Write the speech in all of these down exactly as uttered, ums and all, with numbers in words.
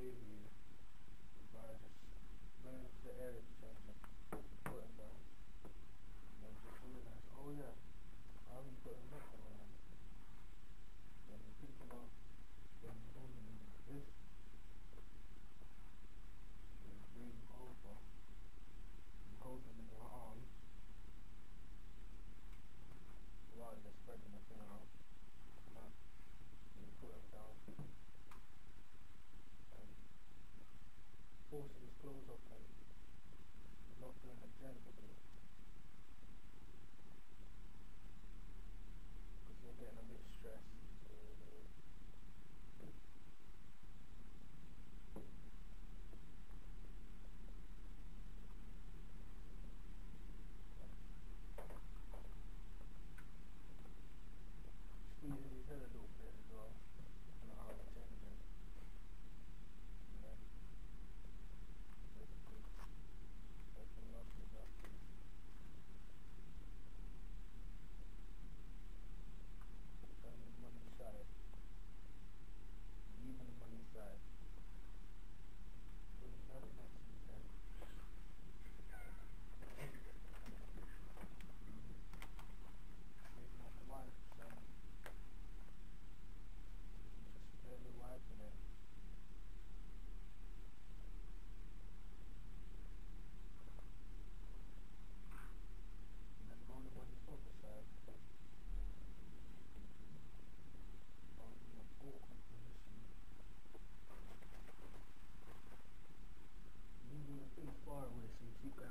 crazy as far as just running to the area to try to put him down. And I just realized, oh yeah, I'll be putting him up around. And the people are holding him like this. They're breathing cold for him. They're holding him in their arms. While they're spreading the thing out. Put him down and forcing his clothes off and not doing it gently because you're getting a bit stressed. Squeezing his head a little bit as well.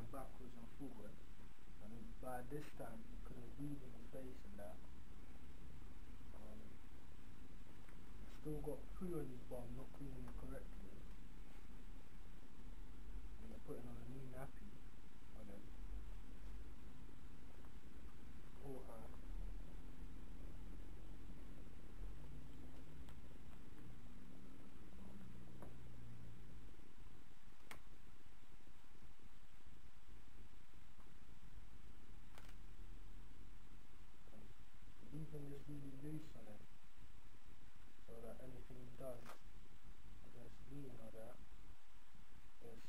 Backwards and forward, and by this time he could have weaving his face and that. Um, still got through on his bum, not cleaning it correctly. And they're putting on a new nappy on him. Poor hand. Leaving this really loose on it, so that anything he does, whether it's lean or that, it's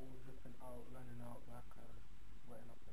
all dripping out, running out like a wetting up.